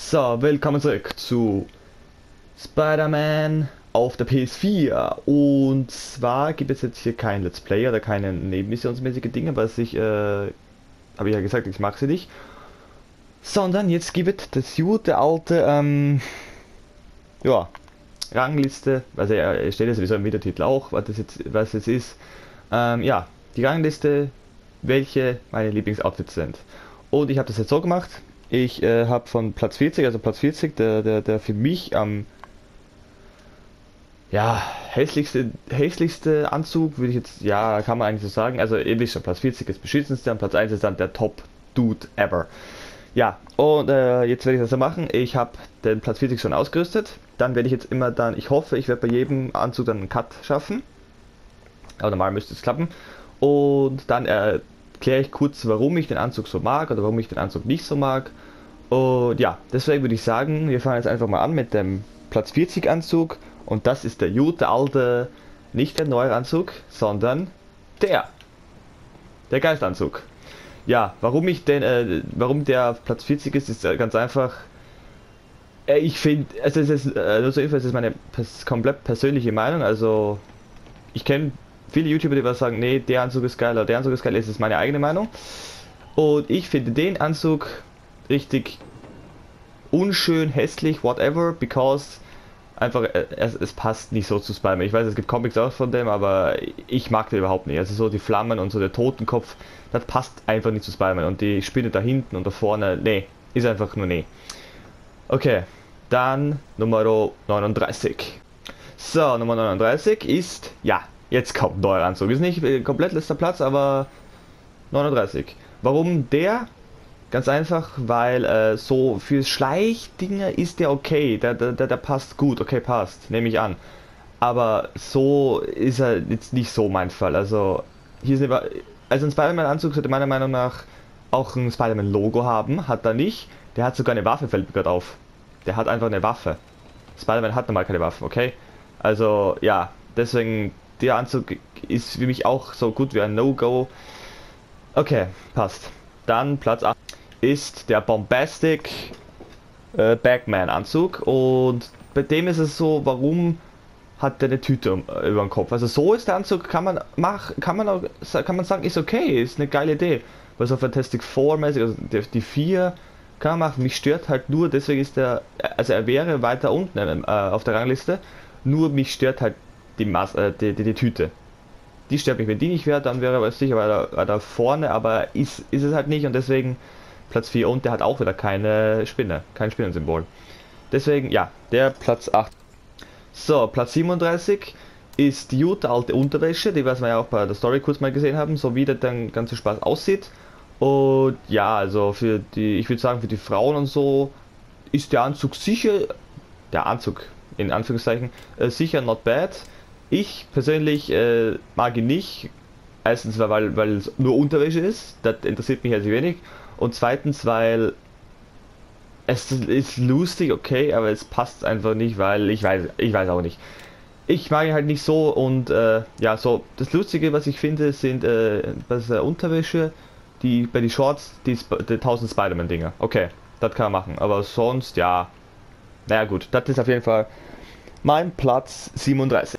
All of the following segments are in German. So, willkommen zurück zu Spider-Man auf der PS4. Und zwar gibt es jetzt hier kein Let's Play oder keine nebenmissionsmäßige Dinge, was ich, habe ich ja gesagt, ich mag sie nicht. Sondern jetzt gibt es das gute alte, ja, Rangliste, also er steht ja sowieso im Videotitel auch, was es ist. Ja, die Rangliste, welche meine Lieblingsoutfits sind. Und ich habe das jetzt so gemacht. Ich habe von Platz 40, also Platz 40, der für mich am ja, hässlichste Anzug, würde ich jetzt, ja, kann man eigentlich so sagen. Also ihr wisst schon, Platz 40 ist das beschissenste und Platz 1 ist dann der Top Dude ever. Ja, und jetzt werde ich das so machen. Ich habe den Platz 40 schon ausgerüstet. Dann werde ich jetzt immer dann, ich hoffe, ich werde bei jedem Anzug dann einen Cut schaffen. Aber normal müsste es klappen. Und dann erkläre ich kurz, warum ich den Anzug so mag oder warum ich den Anzug nicht so mag. Und ja, deswegen würde ich sagen, wir fangen jetzt einfach mal an mit dem Platz 40 Anzug. Und das ist der gute alte, nicht der neue Anzug, sondern der Geistanzug. Ja, warum der Platz 40 ist ganz einfach. Ich finde, also es ist nur so, es ist meine komplett persönliche Meinung. Also ich kenne viele YouTuber, die was sagen, nee, der Anzug ist geil oder der Anzug ist geil, es ist meine eigene Meinung. Und ich finde den Anzug richtig unschön, hässlich, whatever, because einfach es passt nicht so zu Spider-Man. Ich weiß, es gibt Comics auch von dem, aber ich mag den überhaupt nicht. Also so die Flammen und so der Totenkopf, das passt einfach nicht zu Spider-Man. Und die Spinne da hinten und da vorne, nee, ist einfach nur nee. Okay, dann Nummer 39. So, Nummer 39 ist, ja, jetzt kommt neuer Anzug. Ist nicht komplett letzter Platz, aber 39. Warum der? Ganz einfach, weil so für Schleichdinger ist der okay. Der passt gut. Okay, passt. Nehme ich an. Aber so ist er jetzt nicht so mein Fall. Also, hier ist eine, also ein Spider-Man-Anzug sollte meiner Meinung nach auch ein Spider-Man-Logo haben. Hat er nicht. Der hat sogar eine Waffe, fällt mir gerade auf. Der hat einfach eine Waffe. Spider-Man hat normal keine Waffen, okay? Also, ja. Deswegen... Der Anzug ist für mich auch so gut wie ein No-Go. Okay, passt. Dann Platz 8 ist der Bombastic Bagman-Anzug. Und bei dem ist es so, warum hat der eine Tüte über den Kopf? Also so ist der Anzug, kann man sagen, ist okay, ist eine geile Idee. Weil so Fantastic 4 mäßig, also die 4 kann man machen. Mich stört halt nur, deswegen ist der, also er wäre weiter unten auf der Rangliste. Nur mich stört halt die Tüte. Die stört mich, wenn die nicht wäre, dann wäre er sicher weiter vorne, aber ist es halt nicht und deswegen Platz 4 und der hat auch wieder keine Spinne, kein Spinnensymbol. Deswegen, ja, der Platz 8. So, Platz 37 ist die gute alte Unterwäsche, die was wir ja auch bei der Story kurz mal gesehen haben, so wie der dann ganze Spaß aussieht. Und ja, also für die, ich würde sagen, für die Frauen und so ist der Anzug sicher, der Anzug in Anführungszeichen, sicher not bad. Ich persönlich mag ihn nicht. Erstens, weil es nur Unterwäsche ist. Das interessiert mich also wenig. Und zweitens, weil es ist lustig, okay, aber es passt einfach nicht, weil ich weiß auch nicht. Ich mag ihn halt nicht so und ja, so das Lustige, was ich finde, sind bei der Unterwäsche, bei den Shorts, die 1000 Spider-Man-Dinger. Okay, das kann man machen. Aber sonst, ja, naja gut, das ist auf jeden Fall mein Platz 37.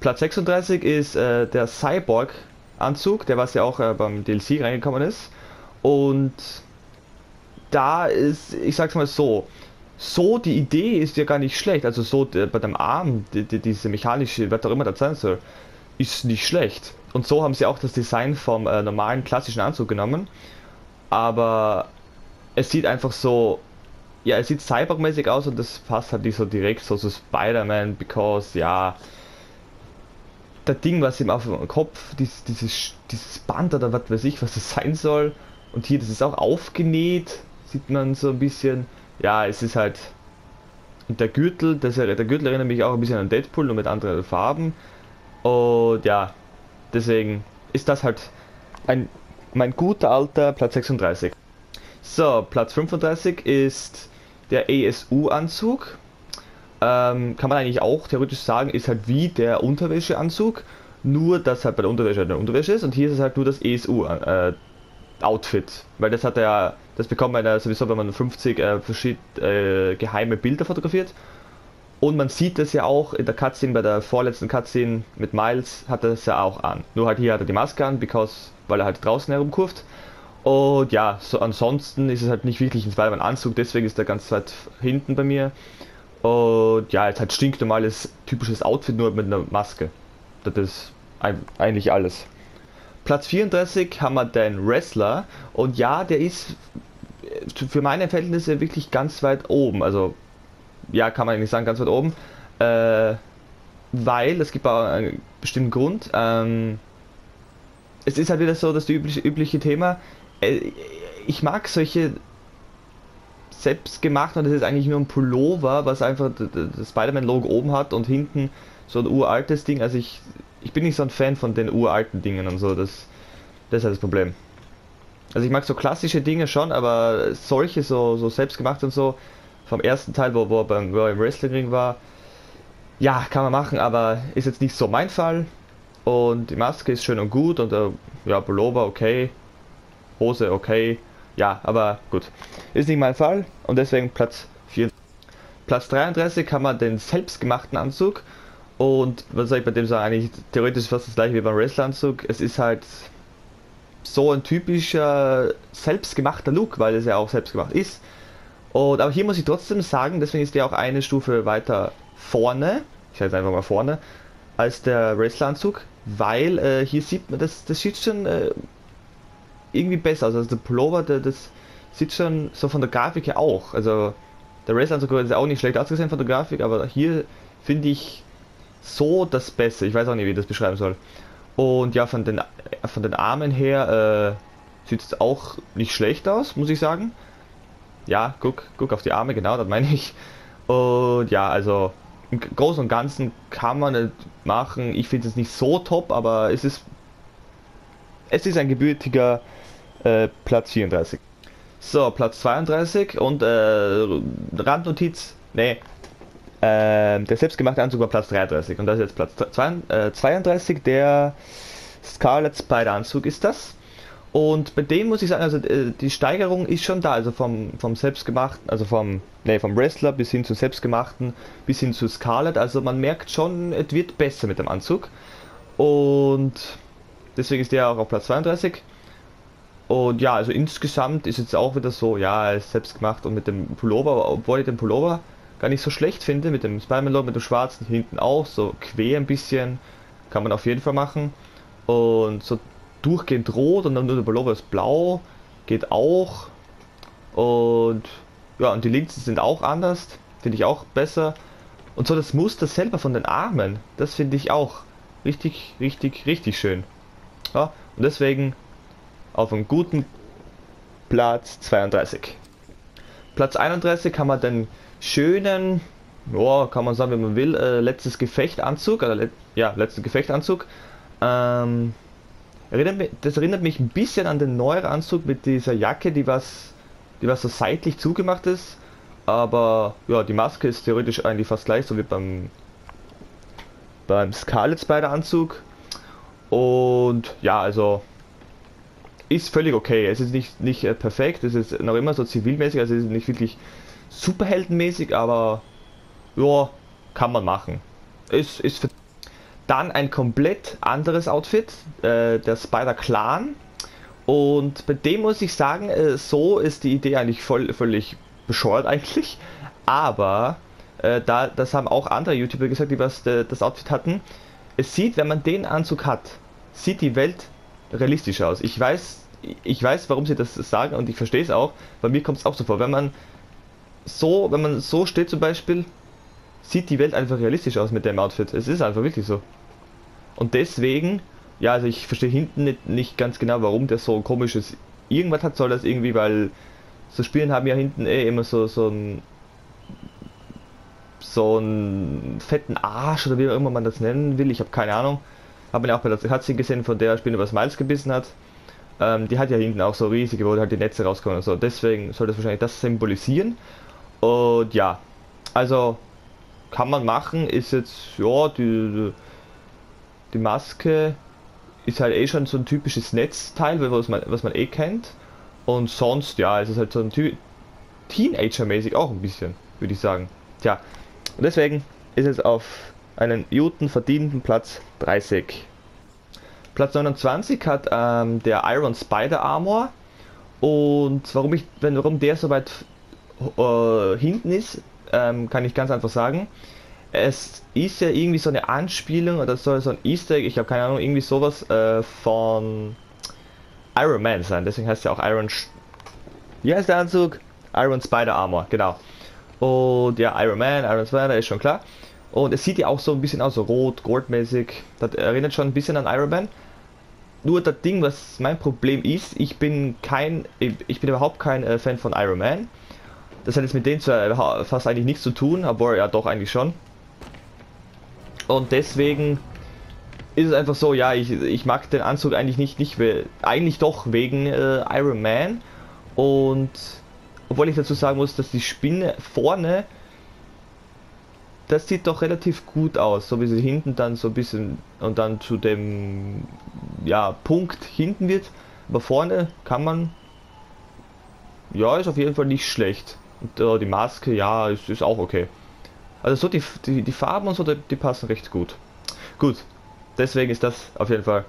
Platz 36 ist der Cyborg-Anzug, der was ja auch beim DLC reingekommen ist. Und da ist, ich sag's mal so die Idee ist ja gar nicht schlecht. Also so bei dem Arm, diese mechanische, was auch immer das sein soll, ist nicht schlecht. Und so haben sie auch das Design vom normalen, klassischen Anzug genommen. Aber es sieht einfach so, ja, es sieht cyborg-mäßig aus und das passt halt nicht so direkt so zu Spider-Man, because, ja... Das Ding, was ihm auf dem Kopf, dieses Band oder was weiß ich, was das sein soll. Und hier, das ist auch aufgenäht, sieht man so ein bisschen. Ja, es ist halt. Und der Gürtel, der Gürtel erinnert mich auch ein bisschen an Deadpool, nur mit anderen Farben. Und ja, deswegen ist das halt mein guter alter Platz 36. So, Platz 35 ist der ESU-Anzug. Kann man eigentlich auch theoretisch sagen, ist halt wie der Unterwäscheanzug, nur dass halt bei der Unterwäsche eine Unterwäsche ist und hier ist es halt nur das ESU-Outfit, weil das hat er, Das bekommt man sowieso, wenn man 50 verschiedene geheime Bilder fotografiert. Und man sieht es ja auch in der Cutscene, bei der vorletzten Cutscene mit Miles hat er es ja auch an. Nur halt hier hat er die Maske an, weil er halt draußen herumkurft. Und ja, so ansonsten ist es halt nicht wirklich ein Spider-Man-Anzug, deswegen ist er ganz weit hinten bei mir. Und ja, jetzt halt stinknormales, typisches Outfit, nur mit einer Maske. Das ist eigentlich alles. Platz 34 haben wir den Wrestler. Und ja, der ist für meine Verhältnisse wirklich ganz weit oben. Also, ja, kann man eigentlich sagen, ganz weit oben. Weil, es gibt auch einen bestimmten Grund. Es ist halt wieder so, dass das übliche Thema, ich mag solche selbstgemachten, und das ist eigentlich nur ein Pullover, was einfach das Spider-Man-Logo oben hat und hinten so ein uraltes Ding. Also ich bin nicht so ein Fan von den uralten Dingen und so, das ist halt das Problem. Also ich mag so klassische Dinge schon, aber solche so selbstgemacht und so, vom ersten Teil, wo er beim World Wrestling Ring war, ja, kann man machen, aber ist jetzt nicht so mein Fall. Und die Maske ist schön und gut und ja, Pullover okay, Hose okay, ja, aber gut, ist nicht mein Fall und deswegen Platz 4. Platz 33 haben wir den selbstgemachten Anzug und was soll ich bei dem sagen, eigentlich theoretisch fast das gleiche wie beim Wrestleranzug. Es ist halt so ein typischer selbstgemachter Look, weil es ja auch selbstgemacht ist. Und aber hier muss ich trotzdem sagen, deswegen ist der auch eine Stufe weiter vorne, ich sage jetzt einfach mal vorne, als der Wrestleranzug, weil hier sieht man, das sieht schon irgendwie besser aus. Also der Pullover, das sieht schon so von der Grafik her auch. Also der Wrestleranzug ist auch nicht schlecht ausgesehen von der Grafik, aber hier finde ich so das Beste. Ich weiß auch nicht, wie ich das beschreiben soll. Und ja, von den Armen her sieht es auch nicht schlecht aus, muss ich sagen. Ja, guck auf die Arme, genau, das meine ich. Und ja, also im Großen und Ganzen kann man es machen. Ich finde es nicht so top, aber es ist ein gebürtiger Platz 34. So, Platz 32 und Randnotiz, der selbstgemachte Anzug war Platz 33 und das ist jetzt Platz 32, der Scarlet Spider Anzug ist das. Und bei dem muss ich sagen, also die Steigerung ist schon da, also vom selbstgemachten, also vom Wrestler bis hin zu selbstgemachten, bis hin zu Scarlet, also man merkt schon, es wird besser mit dem Anzug. Und deswegen ist der auch auf Platz 32. Und ja, also insgesamt ist jetzt auch wieder so, ja, er ist selbstgemacht und mit dem Pullover, obwohl ich den Pullover gar nicht so schlecht finde, mit dem Spider-Man-Logo, mit dem schwarzen hinten auch, so quer ein bisschen, kann man auf jeden Fall machen. Und so durchgehend rot und dann nur der Pullover ist blau, geht auch. Und ja, und die Linsen sind auch anders, finde ich auch besser. Und so das Muster selber von den Armen, das finde ich auch richtig, richtig, richtig schön. Ja, und deswegen auf einem guten Platz 32. Platz 31 haben wir den schönen, ja, kann man sagen, wenn man will, letztes Gefechtanzug, oder letzten Gefechtanzug. Das erinnert mich ein bisschen an den neueren Anzug mit dieser Jacke, die was so seitlich zugemacht ist. Aber ja, die Maske ist theoretisch eigentlich fast gleich, so wie beim Scarlet Spider Anzug. Und ja, also ist völlig okay. Es ist nicht perfekt, es ist noch immer so zivilmäßig, also es ist nicht wirklich superheldenmäßig, aber ja, kann man machen. Es ist für dann ein komplett anderes Outfit, der Spider-Clan. Und bei dem muss ich sagen, so ist die Idee eigentlich völlig bescheuert eigentlich. Aber das haben auch andere YouTuber gesagt, die das Outfit hatten. Es sieht, wenn man den Anzug hat, sieht die Welt realistisch aus. Ich weiß, warum sie das sagen und ich verstehe es auch. Bei mir kommt es auch so vor. Wenn man so steht zum Beispiel, sieht die Welt einfach realistisch aus mit dem Outfit. Es ist einfach wirklich so. Und deswegen, ja, also ich verstehe hinten nicht ganz genau, warum der so komisches irgendwas hat. Soll das irgendwie, weil so Spielen haben ja hinten immer so einen fetten Arsch oder wie auch immer man das nennen will. Ich habe keine Ahnung. Habe man ja auch bei der Katze gesehen, von der Spinne was Miles gebissen hat. Die hat ja hinten auch so riesige, wo halt die Netze rauskommen und so. Deswegen soll das wahrscheinlich das symbolisieren. Und ja, also kann man machen, ist jetzt, ja, die Maske ist halt schon so ein typisches Netzteil, was man kennt. Und sonst, ja, es ist halt so ein Teenager-mäßig auch ein bisschen, würde ich sagen. Tja, und deswegen ist es auf einen guten, verdienten Platz 30. Platz 29 hat der Iron Spider Armor. Und warum der so weit hinten ist, kann ich ganz einfach sagen. Es ist ja irgendwie so eine Anspielung oder so ein Easter Egg, ich habe keine Ahnung, irgendwie sowas von Iron Man sein. Deswegen heißt ja auch Iron... Wie heißt der Anzug? Iron Spider Armor, genau. Und ja, Iron Man, Iron Spider ist schon klar. Und es sieht ja auch so ein bisschen aus, so rot, goldmäßig. Das erinnert schon ein bisschen an Iron Man. Nur das Ding, was mein Problem ist, ich bin überhaupt kein Fan von Iron Man. Das hat jetzt mit denen zwar fast eigentlich nichts zu tun, aber ja doch eigentlich schon. Und deswegen ist es einfach so, ja, ich mag den Anzug eigentlich doch wegen Iron Man. Und obwohl ich dazu sagen muss, dass die Spinne vorne, das sieht doch relativ gut aus, so wie sie hinten dann so ein bisschen und dann zu dem ja, Punkt hinten wird. Aber vorne kann man, ja, ist auf jeden Fall nicht schlecht. Und die Maske, ja, ist auch okay. Also so die Farben und so, die passen recht gut. Gut, deswegen ist das auf jeden Fall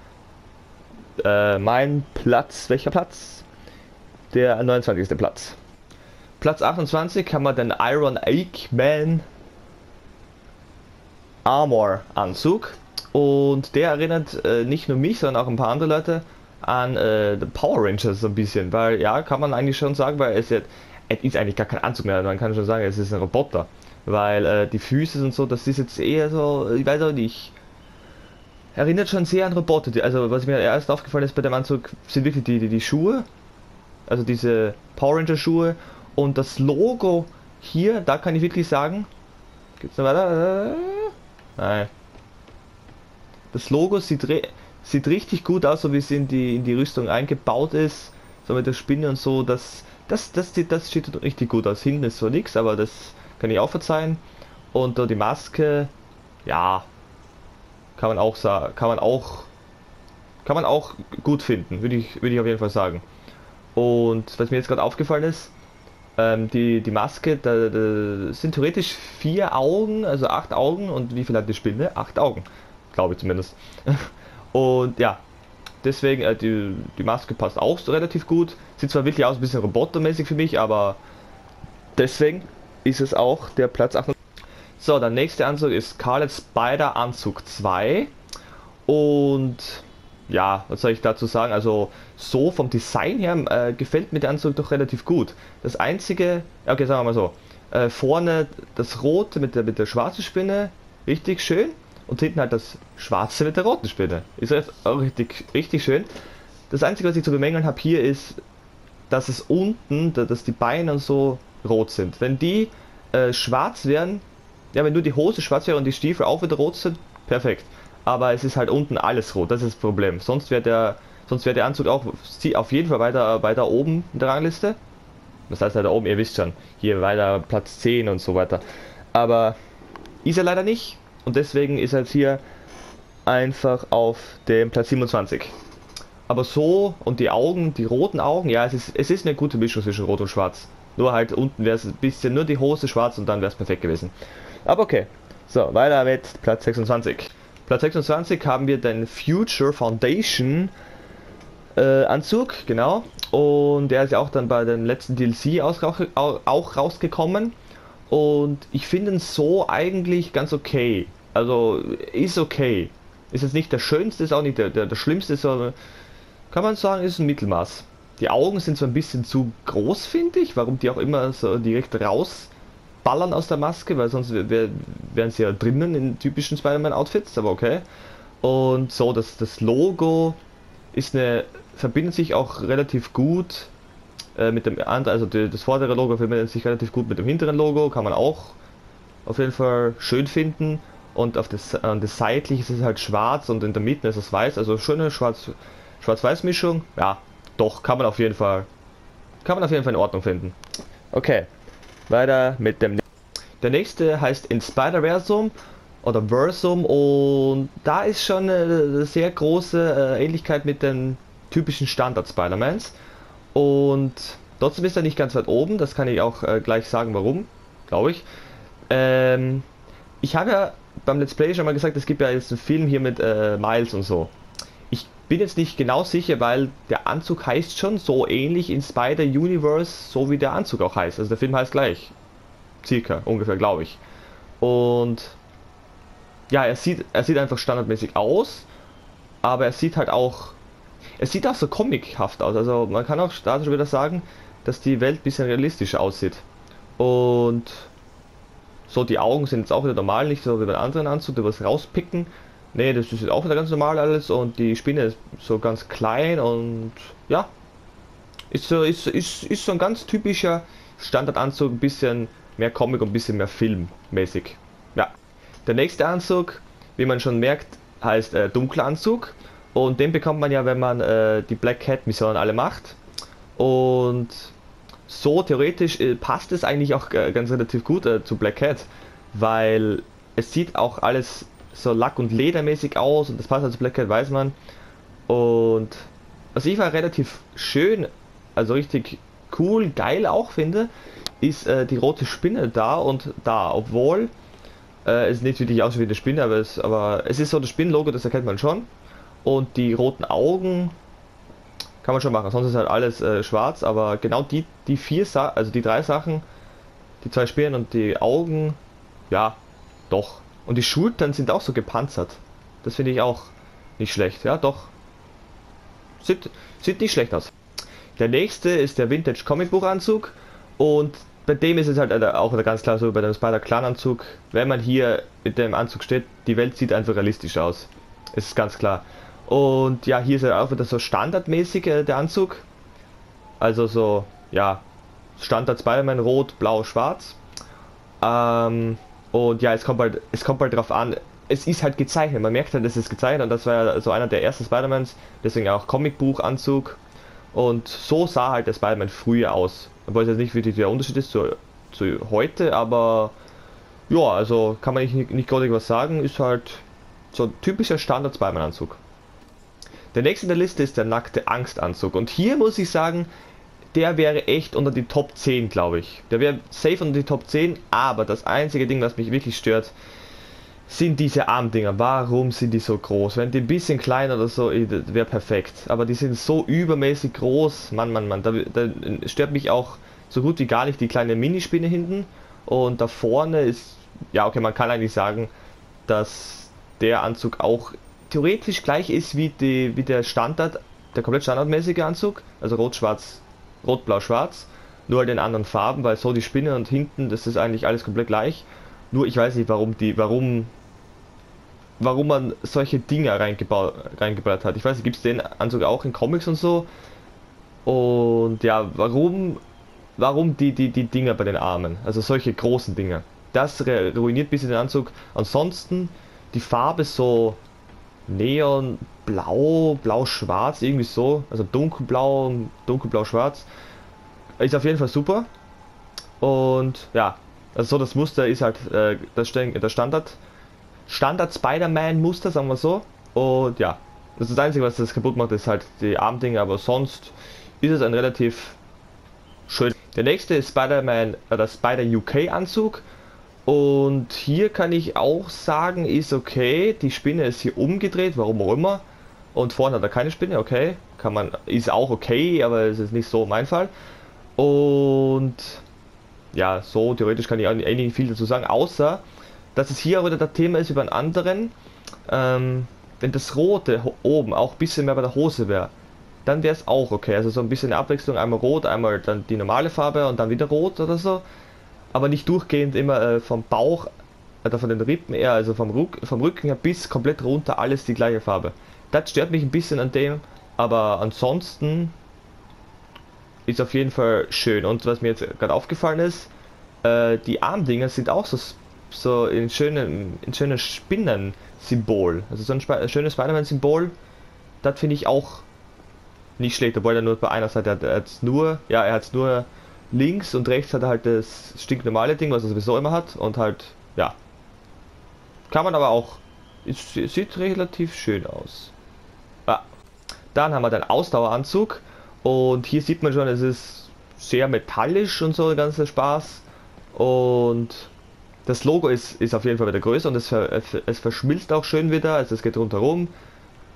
mein Platz. Welcher Platz? Der 29. Platz. Platz 28 haben wir den Iron Man Armor Anzug, und der erinnert nicht nur mich, sondern auch ein paar andere Leute an The Power Rangers so ein bisschen, weil ja, kann man eigentlich schon sagen, weil es ist eigentlich gar kein Anzug mehr, man kann schon sagen, es ist ein Roboter, weil die Füße und so, das ist jetzt eher so, ich weiß auch nicht, erinnert schon sehr an Roboter. Also was mir erst aufgefallen ist bei dem Anzug, sind wirklich die Schuhe, also diese Power Ranger Schuhe, und das Logo hier, da kann ich wirklich sagen, geht's noch weiter? Nein. Das Logo sieht richtig gut aus, so wie es in die Rüstung eingebaut ist. So mit der Spinne und so. Das sieht richtig gut aus. Hinten ist so nichts, aber das kann ich auch verzeihen. Und die Maske, ja, kann man auch gut finden, würde ich auf jeden Fall sagen. Und was mir jetzt gerade aufgefallen ist, die Maske, da sind theoretisch 4 Augen, also 8 Augen, und wie viel hat die Spinne? 8 Augen, glaube ich zumindest. Und ja, deswegen, die Maske passt auch so relativ gut. Sieht zwar wirklich aus ein bisschen robotermäßig für mich, aber deswegen ist es auch der Platz 8. So, der nächste Anzug ist Scarlet Spider Anzug 2. Und ja, was soll ich dazu sagen, also so vom Design her gefällt mir der Anzug doch relativ gut. Das einzige, okay, sagen wir mal so, vorne das Rote mit der schwarzen Spinne, richtig schön, und hinten halt das Schwarze mit der roten Spinne, ist auch richtig schön. Das einzige, was ich zu bemängeln habe hier, ist, dass es unten, dass die Beine und so rot sind. Wenn die schwarz wären, ja, wenn nur die Hose schwarz wäre und die Stiefel auch wieder rot sind, perfekt. Aber es ist halt unten alles rot, das ist das Problem. Sonst wäre der Anzug auch auf jeden Fall weiter oben in der Rangliste. Das heißt, da oben, ihr wisst schon, hier weiter Platz 10 und so weiter. Aber ist er leider nicht, und deswegen ist er jetzt hier einfach auf dem Platz 27. Aber so, und die Augen, die roten Augen, ja, es ist eine gute Mischung zwischen rot und schwarz. Nur halt unten wäre es ein bisschen, nur die Hose schwarz, und dann wäre es perfekt gewesen. Aber okay, so, weiter mit Platz 26. Platz 26 haben wir den Future Foundation Anzug, genau. Und der ist ja auch dann bei dem letzten DLC auch rausgekommen. Und ich finde ihn so eigentlich ganz okay. Also ist okay. Ist jetzt nicht der schönste, ist auch nicht der schlimmste, sondern kann man sagen, ist ein Mittelmaß. Die Augen sind so ein bisschen zu groß, finde ich. Warum die auch immer so direkt raus ballern aus der Maske, weil sonst wären sie ja drinnen in typischen Spider-Man-Outfits, aber okay. Und so, das Logo verbindet sich auch relativ gut mit dem anderen, also das vordere Logo verbindet sich relativ gut mit dem hinteren Logo, kann man auch auf jeden Fall schön finden. Und an das seitliche ist es halt schwarz und in der Mitte ist es weiß, also schöne Schwarz-Weiß-Mischung, ja, doch, kann man auf jeden Fall in Ordnung finden. Okay. Weiter mit dem. Der nächste heißt in Spider-Versum oder Versum, und da ist schon eine sehr große Ähnlichkeit mit den typischen Standard Spider-Mans. Und trotzdem ist er nicht ganz weit oben, das kann ich auch gleich sagen, warum, glaube ich. Ich habe ja beim Let's Play schon mal gesagt, es gibt ja jetzt einen Film hier mit Miles und so. Ich bin jetzt nicht genau sicher, weil der Anzug heißt schon so ähnlich in Spider-Universe, so wie der Anzug auch heißt. Also der Film heißt gleich. Circa, ungefähr, glaube ich. Und ja, er sieht einfach standardmäßig aus, aber er sieht halt auch... Es sieht auch so comichaft aus, also man kann auch da schon wieder sagen, dass die Welt ein bisschen realistischer aussieht. Und so, die Augen sind jetzt auch wieder normal, nicht so wie bei anderen Anzug, da was rauspicken. Ne, das ist jetzt auch wieder ganz normal alles und die Spinne ist so ganz klein und ja. Ist so ein ganz typischer Standardanzug, ein bisschen mehr Comic und ein bisschen mehr filmmäßig. Ja. Der nächste Anzug, wie man schon merkt, heißt dunkler Anzug. Und den bekommt man ja, wenn man die Black Cat Missionen alle macht. Und so theoretisch passt es eigentlich auch ganz relativ gut zu Black Cat, weil es sieht auch alles so lack- und ledermäßig aus und das passt halt zu Black Cat, weiß man. Und was ich war relativ schön, also richtig cool, geil auch finde, ist die rote Spinne da und da, obwohl es nicht wirklich aussieht wie eine Spinne, aber es ist so das Spinnenlogo, das erkennt man schon. Und die roten Augen kann man schon machen, sonst ist halt alles schwarz, aber genau die drei Sachen, die zwei Spinnen und die Augen, ja, doch. Und die Schultern sind auch so gepanzert. Das finde ich auch nicht schlecht, ja, doch. Sieht nicht schlecht aus. Der nächste ist der Vintage Comicbuchanzug und bei dem ist es halt auch ganz klar so, bei dem Spider-Clan-Anzug, wenn man hier mit dem Anzug steht, die Welt sieht einfach realistisch aus. Ist ganz klar. Und ja, hier ist er auch wieder so standardmäßig der Anzug. Also so, ja, Standard Spider-Man, rot, blau, schwarz. Und ja, es kommt halt drauf an, es ist halt gezeichnet. Man merkt halt, es ist gezeichnet und das war ja so einer der ersten Spider-Mans, deswegen auch Comicbuchanzug. Und so sah halt der Spider-Man früher aus. Obwohl es jetzt nicht wirklich der Unterschied ist zu heute, aber ja, also kann man nicht großartig was sagen, ist halt... so ein typischer Standard-Spider-Man-Anzug. Der nächste in der Liste ist der nackte Angst-Anzug. Und hier muss ich sagen, der wäre echt unter die Top 10, glaube ich. Der wäre safe unter die Top 10, aber das einzige Ding, was mich wirklich stört, sind diese Armdinger. Warum sind die so groß? Wenn die ein bisschen kleiner oder so, wäre perfekt. Aber die sind so übermäßig groß. Mann, Mann, Mann. Da stört mich auch so gut wie gar nicht die kleine Minispinne hinten. Und da vorne ist... ja, okay, man kann eigentlich sagen, dass... der Anzug auch theoretisch gleich ist wie der Standard, der komplett standardmäßige Anzug, also rot-schwarz, rot-blau-schwarz, nur halt in anderen Farben, weil so die Spinne und hinten, das ist eigentlich alles komplett gleich, nur ich weiß nicht, warum man solche Dinger reingebaut hat. Ich weiß nicht, gibt es den Anzug auch in Comics und so, und ja, warum die Dinger bei den Armen, also solche großen Dinger, das ruiniert ein bisschen den Anzug. Ansonsten die Farbe so neon, blau, blau, schwarz, irgendwie so, also dunkelblau, dunkelblau, schwarz, ist auf jeden Fall super. Und ja, also so das Muster ist halt das Standard Spider-Man Muster, sagen wir so. Und ja, das ist das einzige, was das kaputt macht, ist halt die Armdinge, aber sonst ist es ein relativ schön. Der nächste ist Spider-Man oder Spider-UK Anzug. Und hier kann ich auch sagen, ist okay, die Spinne ist hier umgedreht, warum auch immer. Und vorne hat er keine Spinne, okay. Kann man, ist auch okay, aber es ist nicht so mein Fall. Und ja, so theoretisch kann ich auch nicht viel dazu sagen, außer, dass es hier auch wieder das Thema ist über einen anderen. Wenn das Rote oben auch ein bisschen mehr bei der Hose wäre, dann wäre es auch okay. Also so ein bisschen Abwechslung, einmal rot, einmal dann die normale Farbe und dann wieder rot oder so. Aber nicht durchgehend immer vom Bauch, oder von den Rippen eher, also vom Rücken her bis komplett runter, alles die gleiche Farbe. Das stört mich ein bisschen an dem, aber ansonsten ist auf jeden Fall schön. Und was mir jetzt gerade aufgefallen ist, die Armdinger sind auch so ein schönes Spinnen-Symbol. Also so ein schönes Spider-Man-Symbol, das finde ich auch nicht schlecht, obwohl er nur bei einer Seite hat. Er hat nur links und rechts hat er halt das stinknormale Ding, was er sowieso immer hat, und halt, ja. Kann man aber auch, es sieht relativ schön aus. Ja. Dann haben wir den Ausdaueranzug Und hier sieht man schon, es ist sehr metallisch und so der ganze Spaß. Und das Logo ist auf jeden Fall wieder größer und es verschmilzt auch schön wieder. Also es geht rundherum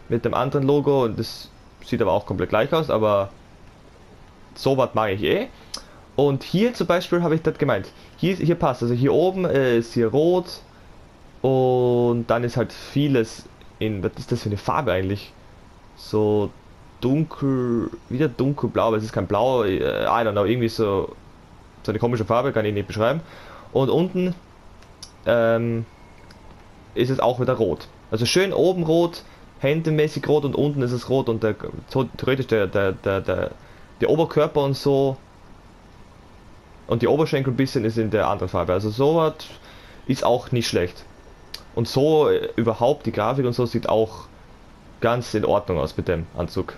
mit dem anderen Logo und das sieht aber auch komplett gleich aus, aber so was mag ich eh. Und hier zum Beispiel habe ich das gemeint. Hier passt, also hier oben ist hier rot und dann ist halt vieles in, was ist das für eine Farbe eigentlich? So dunkel, wieder dunkelblau, aber es ist kein Blau, I don't know, irgendwie so eine komische Farbe, kann ich nicht beschreiben. Und unten ist es auch wieder rot. Also schön oben rot, händemäßig rot und unten ist es rot und theoretisch der Oberkörper und so und die Oberschenkel ein bisschen ist in der anderen Farbe. Also sowas ist auch nicht schlecht. Und so überhaupt die Grafik und so sieht auch ganz in Ordnung aus mit dem Anzug.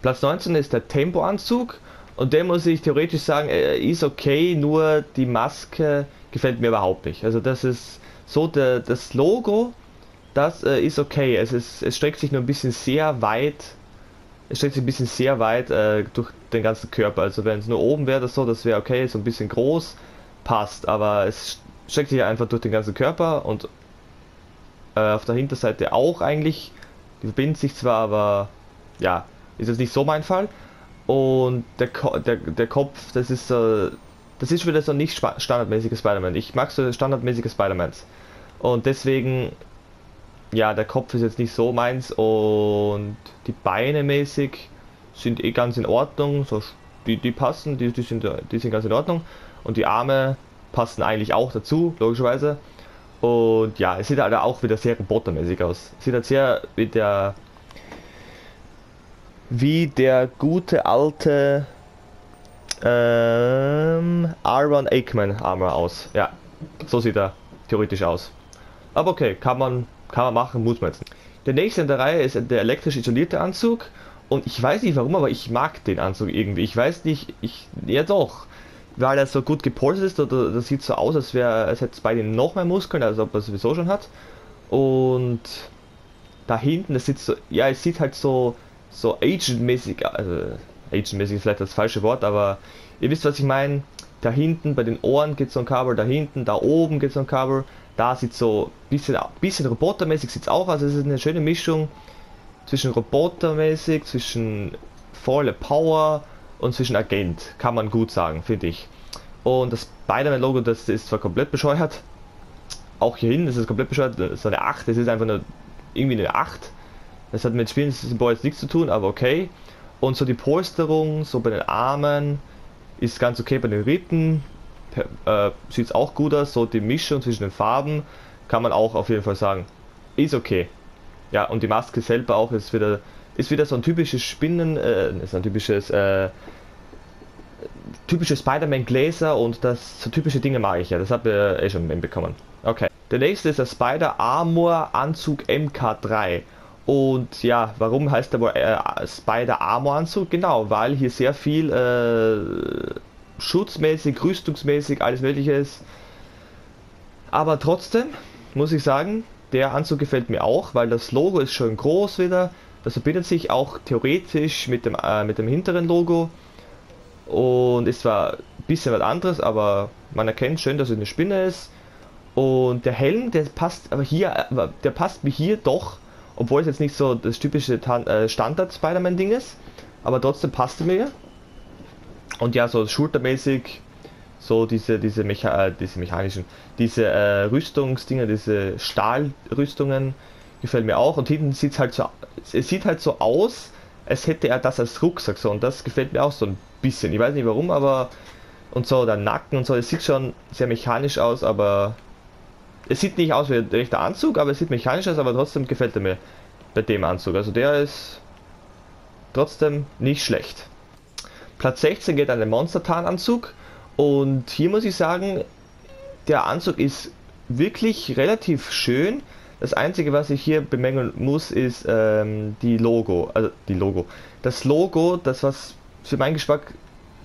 Platz 19 ist der Tempo-Anzug und der, muss ich theoretisch sagen, ist okay, nur die Maske gefällt mir überhaupt nicht. Also das ist so, das Logo, das ist okay. Es streckt sich nur ein bisschen sehr weit, durch den ganzen Körper. Also wenn es nur oben wäre, das so, das wäre okay, so ein bisschen groß, passt, aber es streckt sich einfach durch den ganzen Körper und auf der Hinterseite auch eigentlich. Die verbindet sich zwar, aber ja, ist jetzt nicht so mein Fall. Und der Kopf, das ist wieder so nicht standardmäßiges Spider-Man. Ich mag so standardmäßige Spider-Mans. Und deswegen, ja, der Kopf ist jetzt nicht so meins und die Beine mäßig sind eh ganz in Ordnung. So, die passen, die sind ganz in Ordnung. Und die Arme passen eigentlich auch dazu, logischerweise. Und ja, es sieht halt auch wieder sehr robotermäßig aus. Sieht halt sehr wie der gute alte Iron Man Armor aus. Ja, so sieht er theoretisch aus. Aber okay, kann man machen, muss man jetzt. Der nächste in der Reihe ist der elektrisch isolierte Anzug. Und ich weiß nicht warum, aber ich mag den Anzug irgendwie. Ich weiß nicht, ja doch. Weil er so gut gepolstert ist, oder das sieht so aus, als hätte es bei dem noch mehr Muskeln, als ob er sowieso schon hat. Und da hinten, das sieht so, ja, es sieht halt so agentmäßig, also agentmäßig ist vielleicht das falsche Wort, aber ihr wisst, was ich meine. Da hinten bei den Ohren geht so ein Kabel, da hinten, da oben geht so ein Kabel, da sieht so ein bisschen robotermäßig sieht es auch aus. Also es ist eine schöne Mischung zwischen robotermäßig, zwischen volle Power und zwischen Agent, kann man gut sagen, finde ich. Und das Spider-Man-Logo, das ist zwar komplett bescheuert, auch hier hinten ist es komplett bescheuert, so eine 8, das ist einfach nur irgendwie eine 8. Das hat mit Spielsymbol jetzt nichts zu tun, aber okay. Und so die Polsterung, so bei den Armen, ist ganz okay, bei den Rippen sieht es auch gut aus, so die Mischung zwischen den Farben, kann man auch auf jeden Fall sagen, ist okay. Ja, und die Maske selber auch ist wieder... so ein typisches typisches Spider-Man-Gläser und so typische Dinge mag ich ja. Das habe ich eh schon mitbekommen. Okay. Der nächste ist der Spider Armor Anzug MK3. Und ja, warum heißt der wohl Spider Armor Anzug? Genau, weil hier sehr viel schutzmäßig, rüstungsmäßig, alles mögliche ist. Aber trotzdem muss ich sagen, der Anzug gefällt mir auch, weil das Logo ist schön groß wieder. Das verbindet sich auch theoretisch mit dem hinteren Logo und ist zwar ein bisschen was anderes, aber man erkennt schön, dass es eine Spinne ist. Und der Helm, der passt mir hier doch, obwohl es jetzt nicht so das typische Standard-Spider-Man-Ding ist, aber trotzdem passt er mir. Und ja, so schultermäßig, so diese Rüstungsdinger, diese Stahlrüstungen. Gefällt mir auch und hinten sieht es halt so, aus, als hätte er das als Rucksack so und das gefällt mir auch so ein bisschen. Ich weiß nicht warum, aber und so der Nacken und so, es sieht schon sehr mechanisch aus, aber es sieht nicht aus wie ein rechter Anzug, aber es sieht mechanisch aus, aber trotzdem gefällt er mir bei dem Anzug. Also der ist trotzdem nicht schlecht. Platz 16 geht an den Monster-Tarn-Anzug und hier muss ich sagen, der Anzug ist wirklich relativ schön. Das einzige, was ich hier bemängeln muss, ist das Logo, das was für meinen Geschmack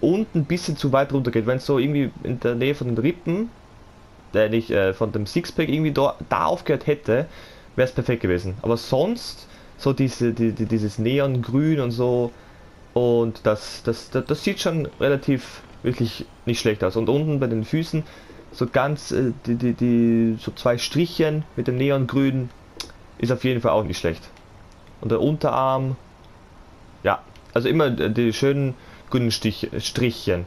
unten ein bisschen zu weit runter geht. Wenn es so irgendwie in der Nähe von den Rippen, der nicht von dem Sixpack irgendwie da aufgehört hätte, wäre es perfekt gewesen. Aber sonst so dieses Neongrün und so Und das sieht schon relativ wirklich nicht schlecht aus. Und unten bei den Füßen so ganz so zwei Strichchen mit dem Neongrün ist auf jeden Fall auch nicht schlecht. Und der Unterarm, ja, also immer die schönen grünen Strichchen.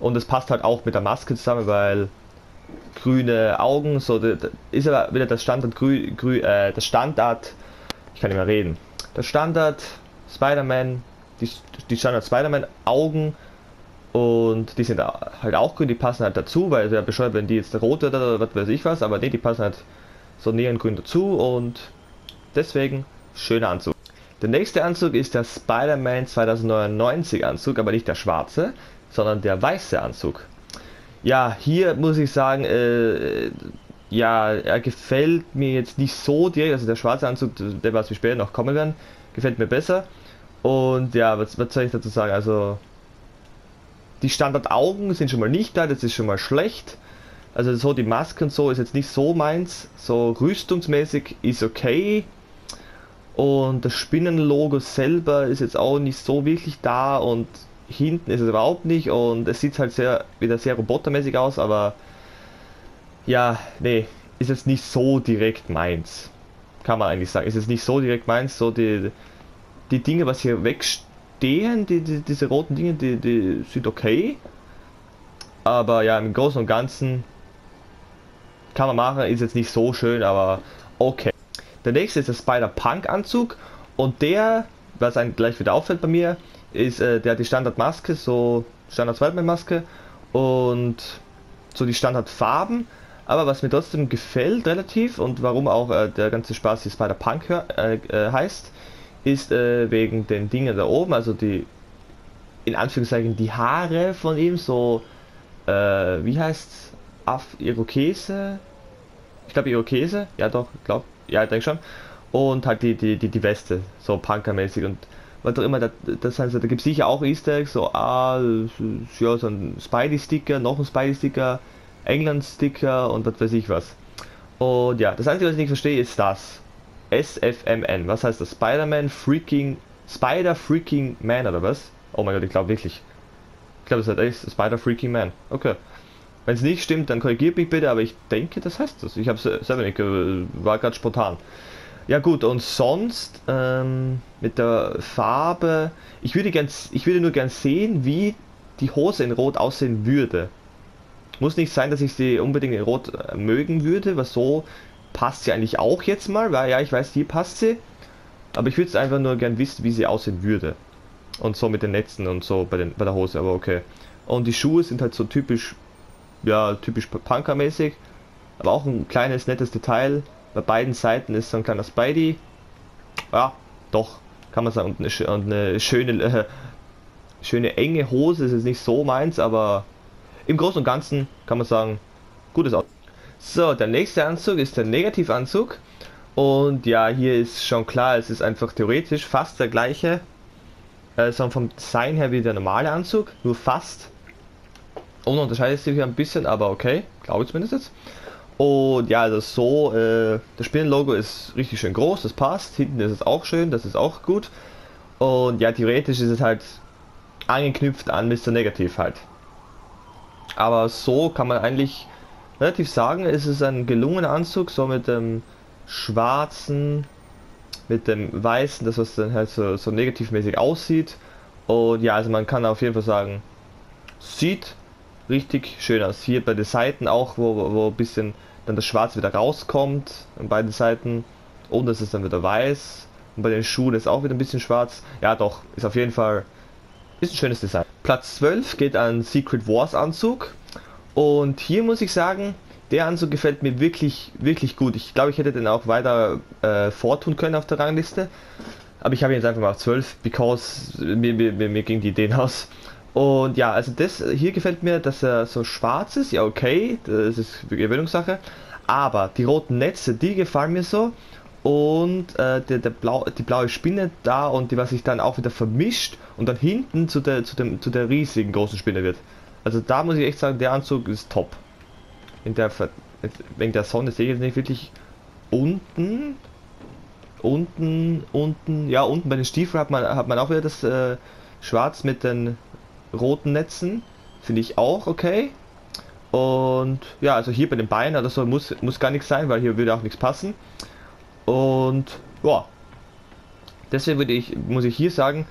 Und das passt halt auch mit der Maske zusammen, weil grüne Augen, so ist aber wieder das Standard das Standard, ich kann nicht mehr reden, das Standard Spider-Man, die Standard Spider-Man Augen, und die sind halt auch grün, die passen halt dazu, weil der bescheuert, wenn die jetzt rot wird oder was weiß ich was, aber nee, die passen halt so neongrün dazu und deswegen schöner Anzug. Der nächste Anzug ist der Spider-Man 2099 Anzug, aber nicht der schwarze, sondern der weiße Anzug. Ja, hier muss ich sagen, ja, er gefällt mir jetzt nicht so direkt, also der schwarze Anzug, der was wir später noch kommen werden, gefällt mir besser. Und ja, was soll ich dazu sagen, also die Standardaugen sind schon mal nicht da, das ist schon mal schlecht. Also so die Maske und so ist jetzt nicht so meins, so rüstungsmäßig ist okay. Und das Spinnenlogo selber ist jetzt auch nicht so wirklich da und hinten ist es überhaupt nicht und es sieht halt wieder sehr robotermäßig aus, aber ja, nee, ist jetzt nicht so direkt meins. Kann man eigentlich sagen, ist jetzt nicht so direkt meins, so die Dinge, was hier wegstehen, diese roten Dinge, die sind okay. Aber ja, im Großen und Ganzen kann man machen, ist jetzt nicht so schön, aber okay. Der nächste ist der Spider-Punk-Anzug und der, was einem gleich wieder auffällt bei mir, ist der hat die Standardmaske, so Standard-Spider-Man-Maske und so die Standardfarben, aber was mir trotzdem gefällt relativ und warum auch der ganze Spaß hier Spider-Punk heißt, ist wegen den Dingen da oben, also die, in Anführungszeichen, die Haare von ihm, so, wie heißt's, Irokese? Ich glaube Irokese, ja doch, ich glaube. Ja, ich denke schon. Und halt die Weste, so punkermäßig und was auch immer. Das heißt, da gibt es sicher auch Easter Eggs, so, ja, so ein Spidey-Sticker, noch ein Spidey-Sticker, England-Sticker und was weiß ich was. Und ja, das Einzige, was ich nicht verstehe, ist das. SFMN, was heißt das? Spider-Freaking Man oder was? Oh mein Gott, ich glaube wirklich. Ich glaube, das heißt echt Spider-Freaking Man. Okay. Wenn es nicht stimmt, dann korrigiert mich bitte, aber ich denke, das heißt das. Ich habe selber nicht, war gerade spontan. Ja gut, und sonst mit der Farbe, ich würde nur gern sehen, wie die Hose in Rot aussehen würde. Muss nicht sein, dass ich sie unbedingt in Rot mögen würde, was so passt sie eigentlich auch jetzt mal, weil ja, ich weiß, hier passt sie, aber ich würde es einfach nur gern wissen, wie sie aussehen würde. Und so mit den Netzen und so bei der Hose, aber okay. Und die Schuhe sind halt so typisch, ja, typisch punkermäßig, aber auch ein kleines nettes Detail, bei beiden Seiten ist so ein kleiner Spidey, ja, doch, kann man sagen, und eine schöne enge Hose ist jetzt nicht so meins, aber im Großen und Ganzen kann man sagen, gutes Outfit. So, der nächste Anzug ist der Negativanzug und ja, hier ist schon klar, es ist einfach theoretisch fast der gleiche, sondern vom Design her wie der normale Anzug, nur fast. Und unterscheidet sich ein bisschen, aber okay, glaube ich zumindest jetzt. Und ja, also so, das Spinnenlogo ist richtig schön groß, das passt. Hinten ist es auch schön, das ist auch gut. Und ja, theoretisch ist es halt angeknüpft an Mister Negative halt. Aber so kann man eigentlich relativ sagen, es ist ein gelungener Anzug, so mit dem schwarzen, mit dem weißen, das was dann halt so negativmäßig aussieht. Und ja, also man kann auf jeden Fall sagen, sieht richtig schön aus. Hier bei den Seiten auch, wo ein bisschen dann das Schwarz wieder rauskommt, an beiden Seiten. Und das ist dann wieder weiß. Und bei den Schuhen ist auch wieder ein bisschen schwarz. Ja doch, ist auf jeden Fall ist ein schönes Design. Platz 12 geht an Secret Wars Anzug. Und hier muss ich sagen, der Anzug gefällt mir wirklich, wirklich gut. Ich glaube, ich hätte den auch weiter vortun können auf der Rangliste. Aber ich habe ihn jetzt einfach mal auf 12, because mir ging die Ideen aus. Und ja, also das hier gefällt mir, dass er so schwarz ist, ja okay, das ist Gewöhnungssache, aber die roten Netze, die gefallen mir so und die blaue Spinne da und die, was sich dann auch wieder vermischt und dann hinten zu der riesigen großen Spinne wird. Also da muss ich echt sagen, der Anzug ist top. Wegen der Sonne sehe ich jetzt nicht wirklich unten, Unten bei den Stiefeln hat man auch wieder das Schwarz mit den roten Netzen. Finde ich auch okay. Und ja, also hier bei den Beinen oder so muss gar nichts sein, weil hier würde auch nichts passen. Und ja, deswegen muss ich hier sagen,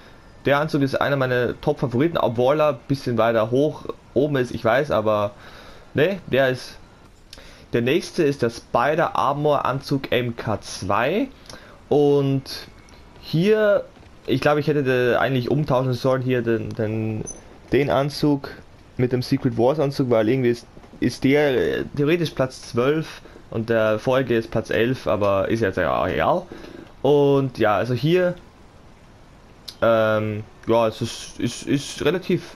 der Anzug ist einer meiner Top-Favoriten, obwohl er ein bisschen weiter hoch oben ist, ich weiß, aber ne, der ist... Der nächste ist der Spider Armor Anzug MK2 und hier, ich glaube, ich hätte eigentlich umtauschen sollen, hier den Anzug mit dem Secret Wars Anzug, weil irgendwie ist der theoretisch Platz 12 und der Folge ist Platz 11, aber ist jetzt ja egal. Und ja, also hier, ja, es ist relativ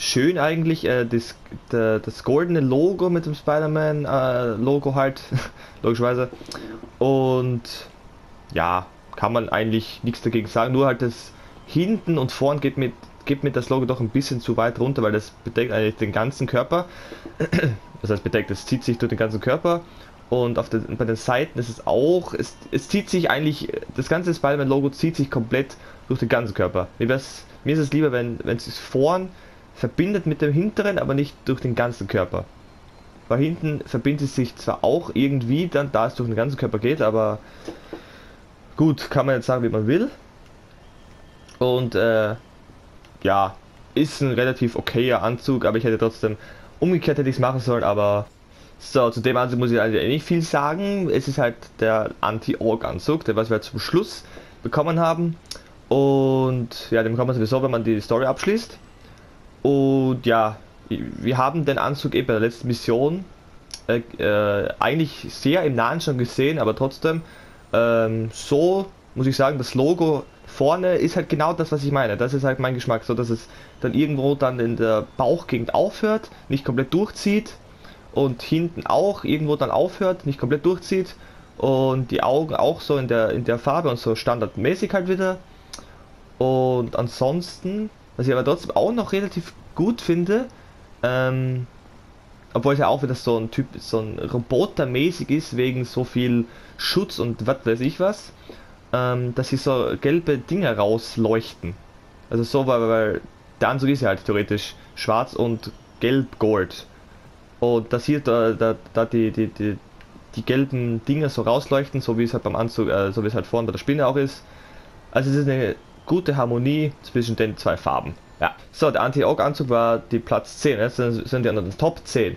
schön eigentlich, das goldene Logo mit dem Spider-Man Logo halt, logischerweise. Und ja, kann man eigentlich nichts dagegen sagen, nur halt das hinten und vorn geht mit das Logo doch ein bisschen zu weit runter, weil das bedeckt eigentlich den ganzen Körper. Das heißt bedeckt, es zieht sich durch den ganzen Körper. Und auf bei den Seiten ist es auch, es zieht sich eigentlich, das ganze Spider-Man Logo zieht sich komplett durch den ganzen Körper. Mir ist es lieber, wenn es vorn verbindet mit dem hinteren, aber nicht durch den ganzen Körper. Weil hinten verbindet es sich zwar auch irgendwie, dann da es durch den ganzen Körper geht, aber gut, kann man jetzt sagen, wie man will. Und ja, ist ein relativ okayer Anzug, aber ich hätte trotzdem umgekehrt hätte ich es machen sollen, aber so, zu dem Anzug muss ich eigentlich nicht viel sagen. Es ist halt der Anti-Org-Anzug, der was wir zum Schluss bekommen haben. Und ja, den bekommt man sowieso, wenn man die Story abschließt. Und ja, wir haben den Anzug eben bei der letzten Mission eigentlich sehr im Nahen schon gesehen, aber trotzdem, so muss ich sagen, das Logo vorne ist halt genau das, was ich meine. Das ist halt mein Geschmack, so dass es dann irgendwo dann in der Bauchgegend aufhört, nicht komplett durchzieht und hinten auch irgendwo dann aufhört, nicht komplett durchzieht und die Augen auch so in der Farbe und so standardmäßig halt wieder. Und ansonsten... Was ich aber trotzdem auch noch relativ gut finde, obwohl es ja auch wieder so ein Typ, so ein Robotermäßig ist, wegen so viel Schutz und was weiß ich was, dass sich so gelbe Dinger rausleuchten. Also so, weil der Anzug ist ja halt theoretisch schwarz und gelb-gold. Und dass hier da die gelben Dinger so rausleuchten, so wie es halt beim Anzug, so wie es halt vorne bei der Spinne auch ist. Also es ist eine gute Harmonie zwischen den zwei Farben. Ja, so, der Anti-Org-Anzug war die Platz 10, jetzt sind die anderen Top 10.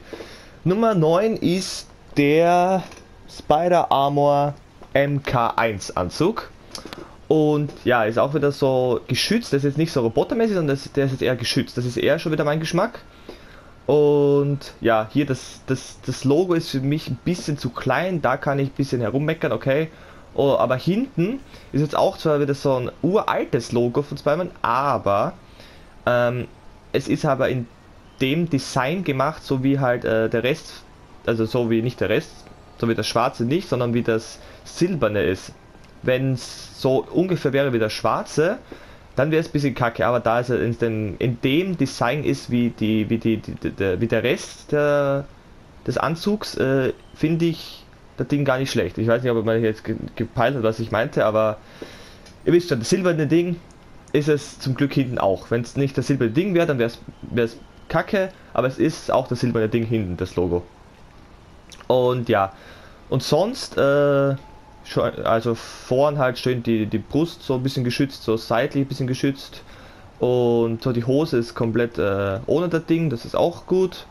Nummer 9 ist der Spider Armor MK1 Anzug. Und ja, ist auch wieder so geschützt, das ist jetzt nicht so robotermäßig, sondern der ist jetzt eher geschützt. Das ist eher schon wieder mein Geschmack. Und ja, hier das Logo ist für mich ein bisschen zu klein, da kann ich ein bisschen herummeckern, okay. Oh, aber hinten ist jetzt auch zwar wieder so ein uraltes Logo von Spider-Man, aber es ist aber in dem Design gemacht, so wie halt der Rest, also so wie nicht der Rest, so wie das Schwarze nicht, sondern wie das Silberne ist. Wenn es so ungefähr wäre wie das Schwarze, dann wäre es ein bisschen kacke, aber da es in dem Design ist wie der Rest des Anzugs, finde ich das Ding gar nicht schlecht. Ich weiß nicht, ob man jetzt gepeilt hat, was ich meinte, aber ihr wisst schon, das silberne Ding ist es zum Glück hinten auch. Wenn es nicht das silberne Ding wäre, dann wäre es kacke, aber es ist auch das silberne Ding hinten, das Logo. Und ja, und sonst, also vorn halt schön die Brust so ein bisschen geschützt, so seitlich ein bisschen geschützt und so die Hose ist komplett ohne das Ding, das ist auch gut.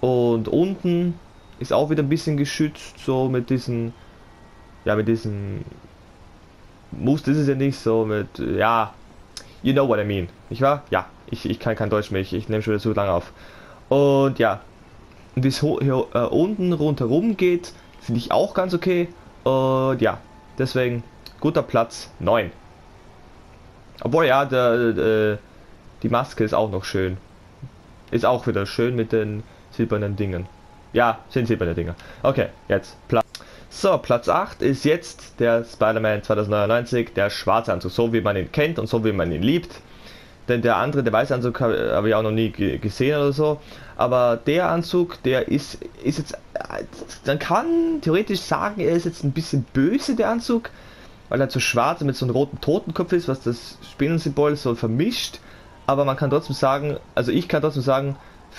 Und unten ist auch wieder ein bisschen geschützt, so mit diesen, ja, mit diesem Muster ist es ja nicht, so mit, ja, you know what I mean, nicht wahr? Ja, ich kann kein Deutsch mehr, ich nehme schon wieder so lange auf. Und ja, und wie es hier unten rundherum geht, finde ich auch ganz okay. Und ja, deswegen guter Platz 9. Obwohl ja, die Maske ist auch noch schön. Ist auch wieder schön mit den silbernen Dingen. Ja, sind sie bei der Dinger. Okay, jetzt Platz. So, Platz 8 ist jetzt der Spider-Man 2099, der schwarze Anzug, so wie man ihn kennt und so wie man ihn liebt. Denn der andere, der weiße Anzug, habe ich auch noch nie gesehen oder so. Aber der Anzug, der ist jetzt, man kann theoretisch sagen, er ist jetzt ein bisschen böse, der Anzug. weil er so schwarz mit so einem roten Totenkopf ist, was das Spinnensymbol so vermischt. Aber man kann trotzdem sagen, also ich kann trotzdem sagen,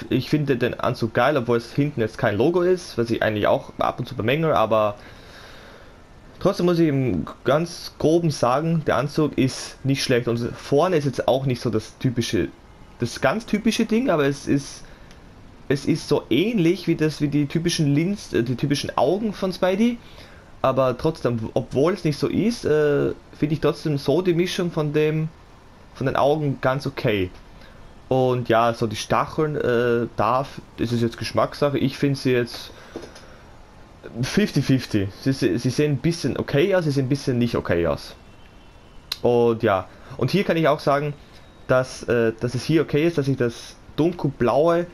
ich finde den Anzug geil, obwohl es hinten jetzt kein Logo ist, was ich eigentlich auch ab und zu bemängle, aber trotzdem muss ich im ganz groben sagen, der Anzug ist nicht schlecht und vorne ist jetzt auch nicht so das ganz typische Ding, aber es ist so ähnlich wie die typischen Linsen, die typischen Augen von Spidey, aber trotzdem, obwohl es nicht so ist, finde ich trotzdem so die Mischung von den Augen ganz okay. Und ja, so die Stacheln, das ist jetzt Geschmackssache. Ich finde sie jetzt 50-50. Sie sehen ein bisschen okay aus, sie sehen ein bisschen nicht okay aus. Und ja, und hier kann ich auch sagen, dass es hier okay ist, dass sich das dunkelblaue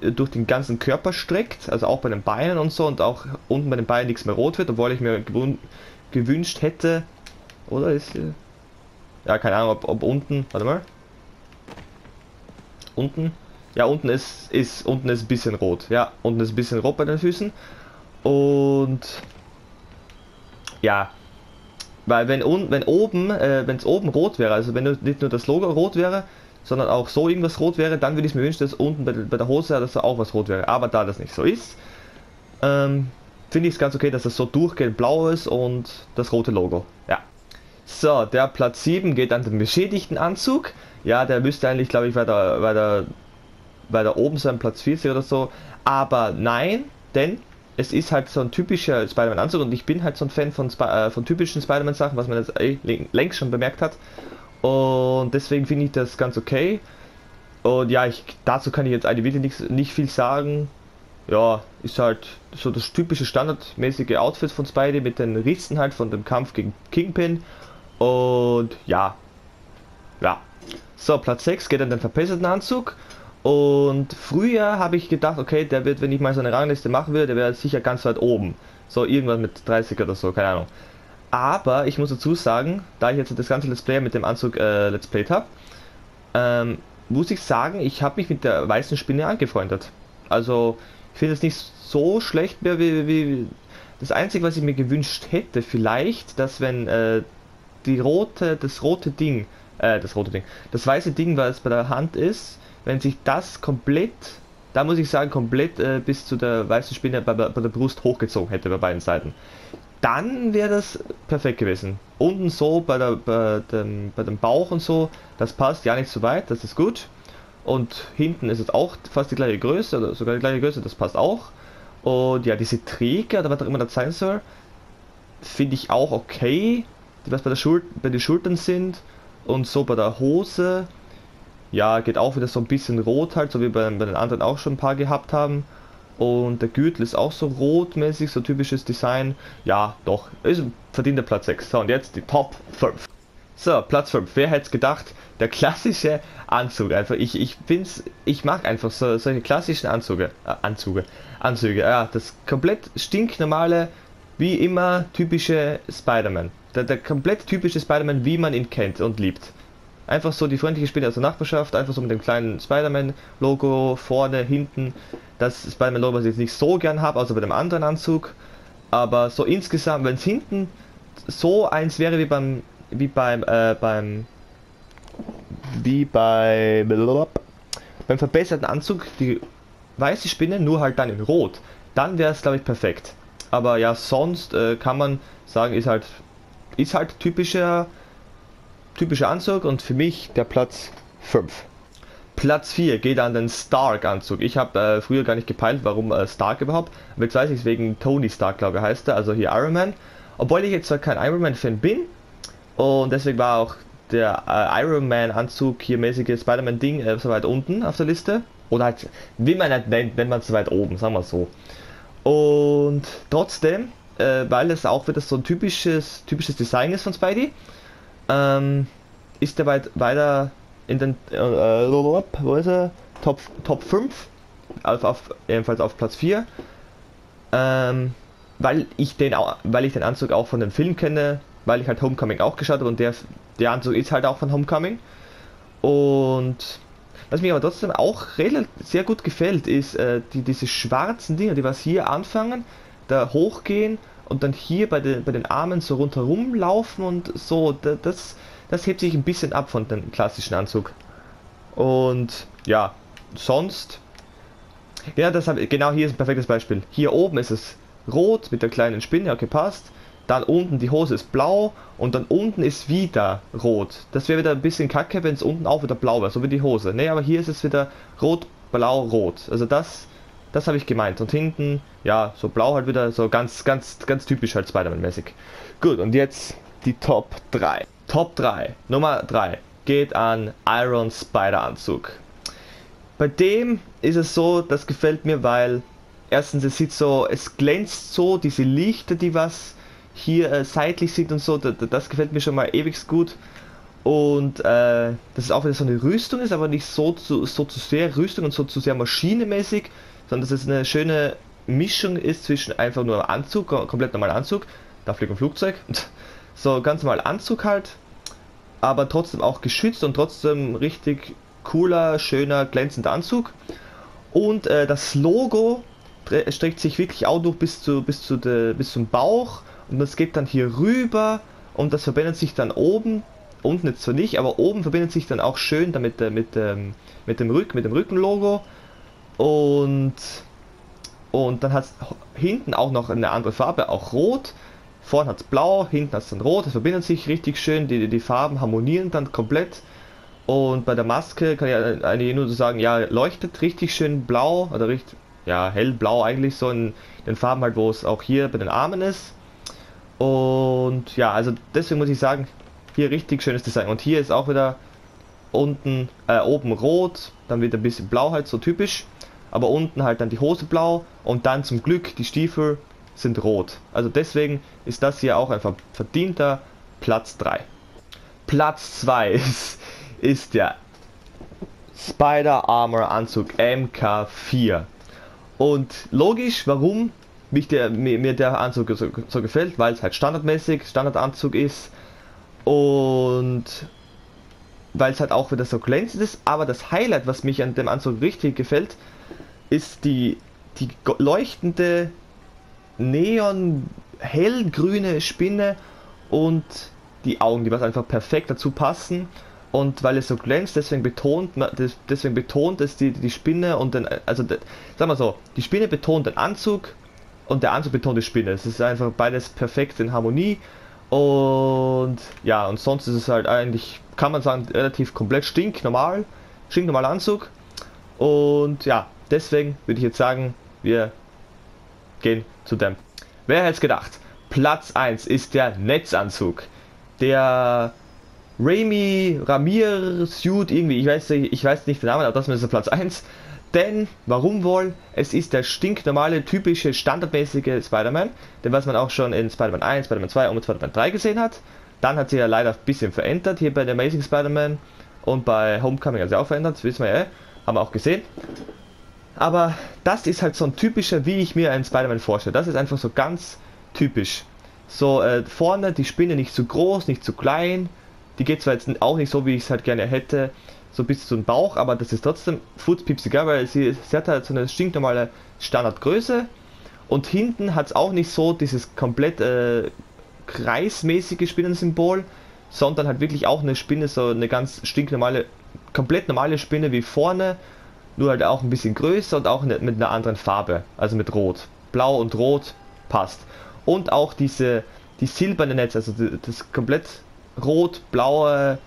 durch den ganzen Körper streckt, also auch bei den Beinen und so, und auch unten bei den Beinen nichts mehr rot wird, obwohl ich mir gewünscht hätte, oder ist, ja, keine Ahnung, ob unten, warte mal, unten, ja, unten ist ein bisschen rot, ja, unten ist ein bisschen rot bei den Füßen, und ja, weil wenn es oben rot wäre, also wenn nicht nur das Logo rot wäre, sondern auch so irgendwas rot wäre, dann würde ich mir wünschen, dass unten bei der Hose, dass da auch was rot wäre, aber da das nicht so ist, finde ich es ganz okay, dass das so durchgehend blau ist und das rote Logo, ja. So, der Platz 7 geht an den beschädigten Anzug. Ja, der müsste eigentlich, glaube ich, weiter oben sein, Platz 40 oder so. Aber nein, denn es ist halt so ein typischer Spider-Man-Anzug und ich bin halt so ein Fan von typischen Spider-Man-Sachen, was man jetzt längst schon bemerkt hat. Und deswegen finde ich das ganz okay. Und ja, dazu kann ich jetzt eigentlich wirklich nicht viel sagen. Ja, ist halt so das typische standardmäßige Outfit von Spidey mit den Rissen halt von dem Kampf gegen Kingpin. Und ja. So, Platz 6 geht an den verbesserten Anzug. Und früher habe ich gedacht, okay, der wird, wenn ich mal so eine Rangliste machen würde, der wäre sicher ganz weit oben. So, irgendwann mit 30 oder so, keine Ahnung. Aber ich muss dazu sagen, da ich jetzt das ganze Let's Play mit dem Anzug Let's Played habe, muss ich sagen, ich habe mich mit der weißen Spinne angefreundet. Also, ich finde es nicht so schlecht mehr wie... Das Einzige, was ich mir gewünscht hätte, vielleicht, dass wenn das weiße Ding, was bei der Hand ist, wenn sich das komplett, da muss ich sagen, komplett bis zu der weißen Spinne bei der Brust hochgezogen hätte, bei beiden Seiten, dann wäre das perfekt gewesen. Unten so, bei dem Bauch und so, das passt ja nicht so weit, das ist gut. Und hinten ist es auch fast die gleiche Größe, oder sogar die gleiche Größe, das passt auch. Und ja, diese Träger, oder was auch immer das sein soll, finde ich auch okay. Was bei den Schultern sind und so bei der Hose, ja, geht auch wieder so ein bisschen rot halt, so wie bei den anderen auch schon ein paar gehabt haben. Und der Gürtel ist auch so rotmäßig, so typisches Design. Ja, doch, ist verdient der Platz 6. So, und jetzt die Top 5. So, Platz 5. Wer hätte es gedacht? Der klassische Anzug. Einfach, ich mag einfach solche klassischen Anzüge. Ja, das komplett stinknormale, wie immer typische Spider-Man. Der komplett typische Spider-Man, wie man ihn kennt und liebt. Einfach so die freundliche Spinne aus der Nachbarschaft, einfach so mit dem kleinen Spider-Man-Logo vorne, hinten. Das Spider-Man-Logo, was ich jetzt nicht so gern habe, außer bei dem anderen Anzug. Aber so insgesamt, wenn es hinten so eins wäre wie beim verbesserten Anzug, die weiße Spinne, nur halt dann in Rot. Dann wäre es, glaube ich, perfekt. Aber ja, sonst kann man sagen, ist halt typischer Anzug und für mich der Platz 5. Platz 4 geht an den Stark-Anzug. Ich habe früher gar nicht gepeilt, warum Stark überhaupt. Aber jetzt weiß ich es wegen Tony Stark, glaube ich, heißt er. Also hier Iron Man. Obwohl ich jetzt zwar kein Iron Man-Fan bin und deswegen war auch der Iron Man-Anzug hier mäßige Spider-Man-Ding so weit unten auf der Liste. Oder halt, wie man halt nennt, wenn man es so weit oben, sagen wir so. Und trotzdem, weil es auch wieder so ein typisches Design ist von Spidey, ist er weiter in den wo ist er? Top 5, ebenfalls auf Platz 4, weil ich den Anzug auch von dem Film kenne, weil ich halt Homecoming auch geschaut habe und der Anzug ist halt auch von Homecoming. Und was mir aber trotzdem auch relativ sehr gut gefällt, ist diese schwarzen Dinger, die was hier anfangen, da hochgehen und dann hier bei den Armen so rundherum laufen und so, das hebt sich ein bisschen ab von dem klassischen Anzug. Und ja, sonst, ja, genau, hier ist ein perfektes Beispiel. Hier oben ist es rot mit der kleinen Spinne, okay, passt. Dann unten, die Hose ist blau und dann unten ist wieder rot. Das wäre wieder ein bisschen kacke, wenn es unten auch wieder blau wäre, so wie die Hose. Ne, aber hier ist es wieder rot, blau, rot. Also das habe ich gemeint. Und hinten, ja, so blau halt wieder, so ganz typisch halt Spider-Man-mäßig. Gut, und jetzt die Top 3. Top 3, Nummer 3 geht an Iron Spider Anzug. Bei dem ist es so, das gefällt mir, weil erstens es glänzt so, diese Lichter, die was hier seitlich sind und so, das gefällt mir schon mal ewig gut. Und das ist auch, wenn es so eine Rüstung ist, aber nicht so zu sehr Rüstung und so zu sehr maschinemäßig, sondern dass es eine schöne Mischung ist zwischen einfach nur Anzug, komplett normaler Anzug, da fliegt ein Flugzeug, so ganz normal Anzug halt, aber trotzdem auch geschützt und trotzdem richtig cooler, schöner, glänzender Anzug. Und das Logo streckt sich wirklich auch durch bis zum Bauch und das geht dann hier rüber und das verbindet sich dann oben, unten jetzt zwar nicht, aber oben verbindet sich dann auch schön damit mit dem Rückenlogo. Und dann hat es hinten auch noch eine andere Farbe, auch rot. Vorne hat es blau, hinten hat es dann rot. Es verbindet sich richtig schön, die Farben harmonieren dann komplett. Und bei der Maske kann ich eigentlich nur so sagen, ja, leuchtet richtig schön blau, oder richtig, ja, hellblau eigentlich, so in den Farben halt, wo es auch hier bei den Armen ist. Und ja, also deswegen muss ich sagen, hier richtig schönes Design. Und hier ist auch wieder unten, oben rot, dann wird ein bisschen blau halt, so typisch. Aber unten halt dann die Hose blau und dann zum Glück die Stiefel sind rot. Also deswegen ist das hier auch einfach verdienter Platz 3. Platz 2 ist der Spider Armor Anzug MK4. Und logisch, warum mir der Anzug so gefällt, weil es halt Standardanzug ist und weil es halt auch wieder so glänzend ist. Aber das Highlight, was mich an dem Anzug richtig gefällt, ist die leuchtende neon hellgrüne Spinne und die Augen, die was einfach perfekt dazu passen. Und weil es so glänzt, deswegen betont es die Spinne und den, also sagen wir so, die Spinne betont den Anzug und der Anzug betont die Spinne. Es ist einfach beides perfekt in Harmonie. Und ja, und sonst ist es halt eigentlich, kann man sagen, relativ komplett stinknormaler Anzug. Und ja, deswegen würde ich jetzt sagen, wir gehen zu dem. Wer hätte es gedacht? Platz 1 ist der Netzanzug. Der Ramirez-Suit irgendwie, ich weiß nicht den Namen, aber das ist der Platz 1. Denn, warum wohl? Es ist der stinknormale, typische, standardmäßige Spider-Man. Denn was man auch schon in Spider-Man 1, Spider-Man 2 und Spider-Man 3 gesehen hat. Dann hat sich ja leider ein bisschen verändert, hier bei der Amazing Spider-Man und bei Homecoming hat sich auch verändert, wissen wir ja, haben wir auch gesehen. Aber das ist halt so ein typischer, wie ich mir einen Spider-Man vorstelle. Das ist einfach so ganz typisch. So, vorne die Spinne nicht zu groß, nicht zu klein. Die geht zwar jetzt auch nicht so, wie ich es halt gerne hätte, so bis zum Bauch, aber das ist trotzdem futzpipsiger, weil sie hat halt so eine stinknormale Standardgröße. Und hinten hat es auch nicht so dieses komplett kreismäßige Spinnensymbol, sondern halt wirklich auch eine Spinne, so eine ganz stinknormale, komplett normale Spinne wie vorne, nur halt auch ein bisschen größer und auch mit einer anderen Farbe, also mit Rot. Blau und Rot passt. Und auch die silberne Netze, also das komplett rot-blaue,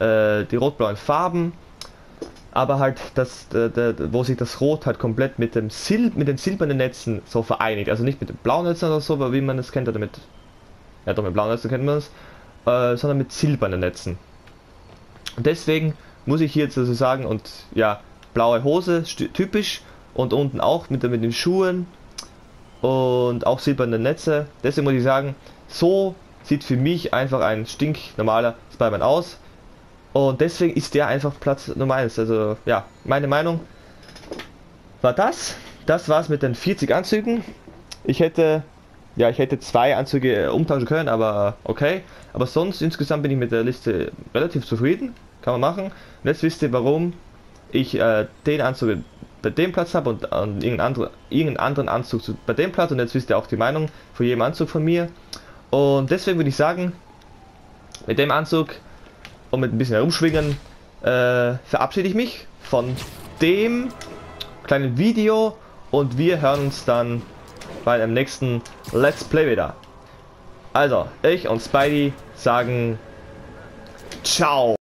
die rot-blauen Farben, aber halt wo sich das Rot halt komplett mit den silbernen Netzen so vereinigt, also nicht mit den blauen Netzen oder so, wie man es kennt, oder mit blauen Netzen kennt man es, sondern mit silbernen Netzen. Und deswegen muss ich hier jetzt also sagen, und ja, blaue Hose, typisch, und unten auch mit den Schuhen und auch silberne Netze, deswegen muss ich sagen, so sieht für mich einfach ein stinknormaler Spider-Man aus. Und deswegen ist der einfach Platz Nummer 1. Also ja, meine Meinung war das. Das war's mit den 40 Anzügen. Ich hätte 2 Anzüge umtauschen können, aber okay. Aber sonst insgesamt bin ich mit der Liste relativ zufrieden. Kann man machen. Und jetzt wisst ihr, warum ich den Anzug bei dem Platz habe und irgendeinen anderen Anzug bei dem Platz, und jetzt wisst ihr auch die Meinung von jedem Anzug von mir. Und deswegen würde ich sagen, mit dem Anzug und mit ein bisschen herumschwingen verabschiede ich mich von dem kleinen Video, und wir hören uns dann bei dem nächsten Let's Play wieder. Also, ich und Spidey sagen ciao.